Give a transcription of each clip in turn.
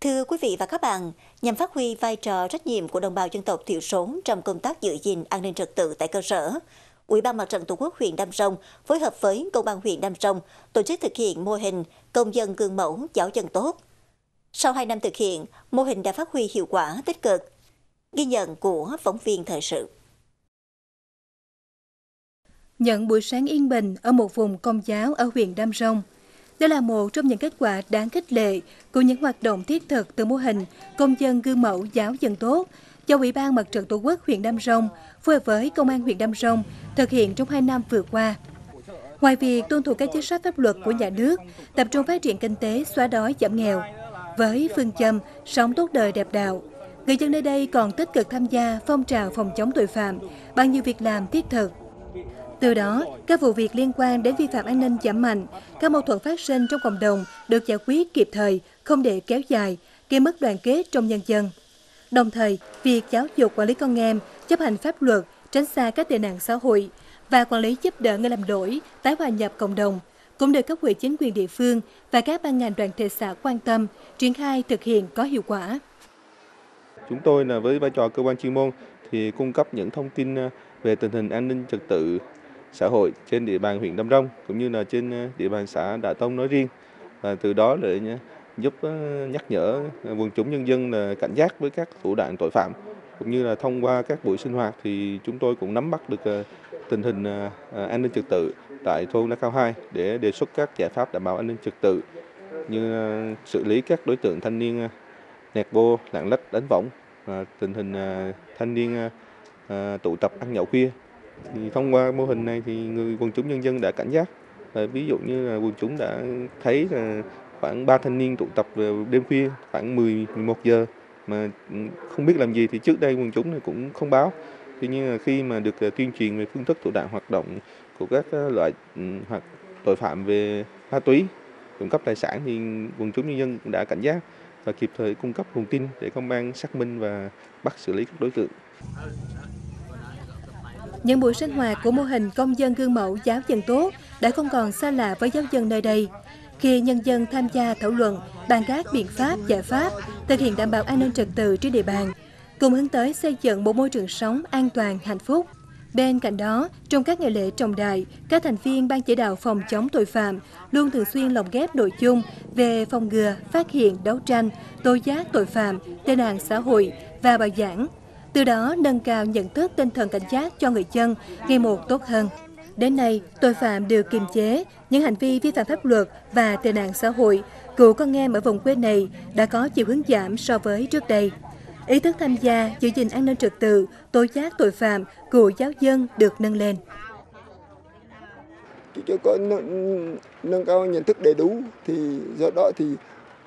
Thưa quý vị và các bạn, nhằm phát huy vai trò trách nhiệm của đồng bào dân tộc thiểu số trong công tác giữ gìn an ninh trật tự tại cơ sở, Ủy ban Mặt trận Tổ quốc huyện Đam Rông phối hợp với Công an huyện Đam Rông tổ chức thực hiện mô hình công dân gương mẫu giáo dân tốt. Sau 2 năm thực hiện, mô hình đã phát huy hiệu quả tích cực. Ghi nhận của phóng viên thời sự. Nhận buổi sáng yên bình ở một vùng công giáo ở huyện Đam Rông, đó là một trong những kết quả đáng khích lệ của những hoạt động thiết thực từ mô hình công dân gương mẫu giáo dân tốt do Ủy ban Mặt trận Tổ quốc huyện Đam Rông phối hợp với Công an huyện Đam Rông thực hiện trong 2 năm vừa qua. Ngoài việc tuân thủ các chính sách pháp luật của nhà nước, tập trung phát triển kinh tế, xóa đói, giảm nghèo với phương châm sống tốt đời đẹp đạo, người dân nơi đây còn tích cực tham gia phong trào phòng chống tội phạm bằng nhiều việc làm thiết thực. Từ đó, các vụ việc liên quan đến vi phạm an ninh giảm mạnh, các mâu thuẫn phát sinh trong cộng đồng được giải quyết kịp thời, không để kéo dài, gây mất đoàn kết trong nhân dân. Đồng thời, việc giáo dục quản lý con em, chấp hành pháp luật, tránh xa các tệ nạn xã hội và quản lý giúp đỡ người làm đổi, tái hòa nhập cộng đồng cũng được cấp ủy chính quyền địa phương và các ban ngành đoàn thể xã quan tâm, triển khai thực hiện có hiệu quả. Chúng tôi là với vai trò cơ quan chuyên môn thì cung cấp những thông tin về tình hình an ninh trật tự xã hội trên địa bàn huyện Đam Rông cũng như là trên địa bàn xã Đạ Tông nói riêng, và từ đó để giúp nhắc nhở quần chúng nhân dân là cảnh giác với các thủ đoạn tội phạm, cũng như là thông qua các buổi sinh hoạt thì chúng tôi cũng nắm bắt được tình hình an ninh trật tự tại thôn La Cao 2 để đề xuất các giải pháp đảm bảo an ninh trật tự như xử lý các đối tượng thanh niên nẹt bô, lạng lách, đánh võng, tình hình thanh niên tụ tập ăn nhậu khuya. Thì thông qua mô hình này thì quần chúng nhân dân đã cảnh giác. Ví dụ như là quần chúng đã thấy là khoảng 3 thanh niên tụ tập đêm khuya khoảng 10-11 giờ mà không biết làm gì, thì trước đây quần chúng cũng không báo. Tuy nhiên là khi mà được tuyên truyền về phương thức thủ đoạn hoạt động của các loại hoặc tội phạm về ma túy, trộm cắp tài sản thì quần chúng nhân dân cũng đã cảnh giác và kịp thời cung cấp nguồn tin để công an xác minh và bắt xử lý các đối tượng. Những buổi sinh hoạt của mô hình công dân gương mẫu giáo dân tốt đã không còn xa lạ với giáo dân nơi đây, khi nhân dân tham gia thảo luận, bàn các biện pháp, giải pháp thực hiện đảm bảo an ninh trật tự trên địa bàn, cùng hướng tới xây dựng một môi trường sống an toàn, hạnh phúc. Bên cạnh đó, trong các ngày lễ trọng đại, các thành viên Ban Chỉ đạo phòng chống tội phạm luôn thường xuyên lồng ghép nội dung về phòng ngừa, phát hiện, đấu tranh, tố giác tội phạm, tệ nạn xã hội và bài giảng. Từ đó, nâng cao nhận thức tinh thần cảnh giác cho người dân ngày một tốt hơn. Đến nay, tội phạm được kiềm chế, những hành vi vi phạm pháp luật và tệ nạn xã hội của con em ở vùng quê này đã có chiều hướng giảm so với trước đây. Ý thức tham gia giữ gìn an ninh trật tự, tố giác tội phạm của giáo dân được nâng lên. Chúng tôi có nâng cao nhận thức đầy đủ, thì do đó thì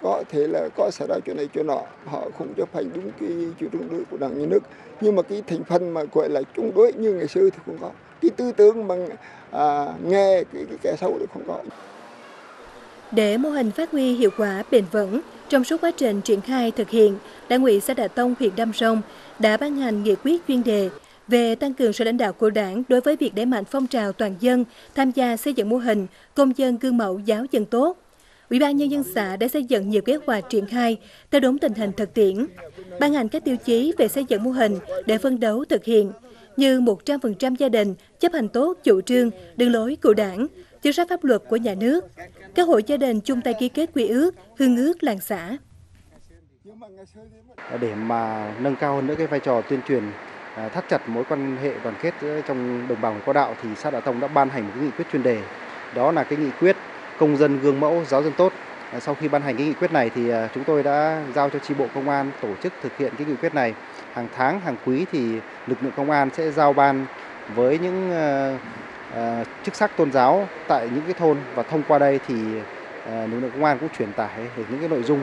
có thể là có xảy ra chỗ này chỗ nọ, họ không chấp hành đúng cái chủ trương của Đảng, Nhà nước. Nhưng mà cái thành phần mà gọi là chống đối như ngày xưa thì không có. Cái tư tưởng mà nghe cái kẻ xấu thì không có. Để mô hình phát huy hiệu quả bền vững, trong suốt quá trình triển khai thực hiện, Đảng ủy xã Đạ Tông, huyện Đam Rông đã ban hành nghị quyết chuyên đề về tăng cường sự lãnh đạo của Đảng đối với việc đẩy mạnh phong trào toàn dân tham gia xây dựng mô hình công dân gương mẫu giáo dân tốt. Ủy ban Nhân dân xã đã xây dựng nhiều kế hoạch triển khai theo đúng tình hình thực tiễn, ban hành các tiêu chí về xây dựng mô hình để phấn đấu thực hiện, như 100% gia đình chấp hành tốt chủ trương, đường lối của Đảng, chính sách pháp luật của nhà nước. Các hội gia đình chung tay ký kết quy ước, hương ước làng xã. Để mà nâng cao hơn nữa cái vai trò tuyên truyền, thắt chặt mối quan hệ đoàn kết trong đồng bào người có đạo, thì xã Đạ Tông đã ban hành một cái nghị quyết chuyên đề. Đó là cái nghị quyết công dân gương mẫu giáo dân tốt. Sau khi ban hành cái nghị quyết này thì chúng tôi đã giao cho chi bộ công an tổ chức thực hiện cái nghị quyết này. Hàng tháng, hàng quý thì lực lượng công an sẽ giao ban với những chức sắc tôn giáo tại những cái thôn, và thông qua đây thì lực lượng công an cũng truyền tải được những cái nội dung,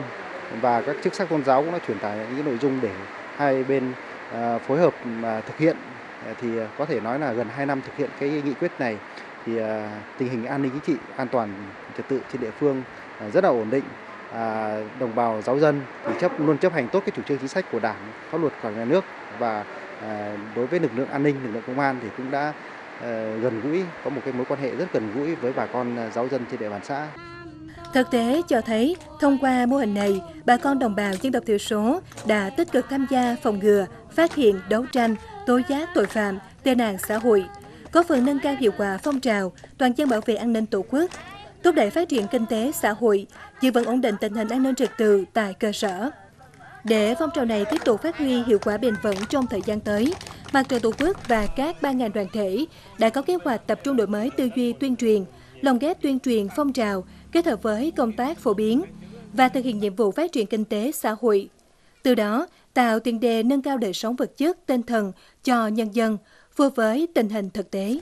và các chức sắc tôn giáo cũng đã truyền tải những cái nội dung để hai bên phối hợp mà thực hiện. Thì có thể nói là gần 2 năm thực hiện cái nghị quyết này thì tình hình an ninh chính trị, an toàn trật tự trên địa phương rất là ổn định. Đồng bào giáo dân thì luôn chấp hành tốt cái chủ trương chính sách của Đảng, pháp luật của nhà nước, và đối với lực lượng an ninh, lực lượng công an thì cũng đã gần gũi, có một cái mối quan hệ rất gần gũi với bà con giáo dân trên địa bàn xã. Thực tế cho thấy, thông qua mô hình này, bà con đồng bào dân tộc thiểu số đã tích cực tham gia phòng ngừa, phát hiện, đấu tranh, tố giác tội phạm, tệ nạn xã hội, góp phần nâng cao hiệu quả phong trào toàn dân bảo vệ an ninh Tổ quốc, thúc đẩy phát triển kinh tế xã hội, giữ vững ổn định tình hình an ninh trật tự tại cơ sở. Để phong trào này tiếp tục phát huy hiệu quả bền vững trong thời gian tới, Mặt trận Tổ quốc và các ban ngành đoàn thể đã có kế hoạch tập trung đổi mới tư duy tuyên truyền, lồng ghép tuyên truyền phong trào kết hợp với công tác phổ biến và thực hiện nhiệm vụ phát triển kinh tế xã hội. Từ đó, tạo tiền đề nâng cao đời sống vật chất, tinh thần cho nhân dân, phù hợp với tình hình thực tế.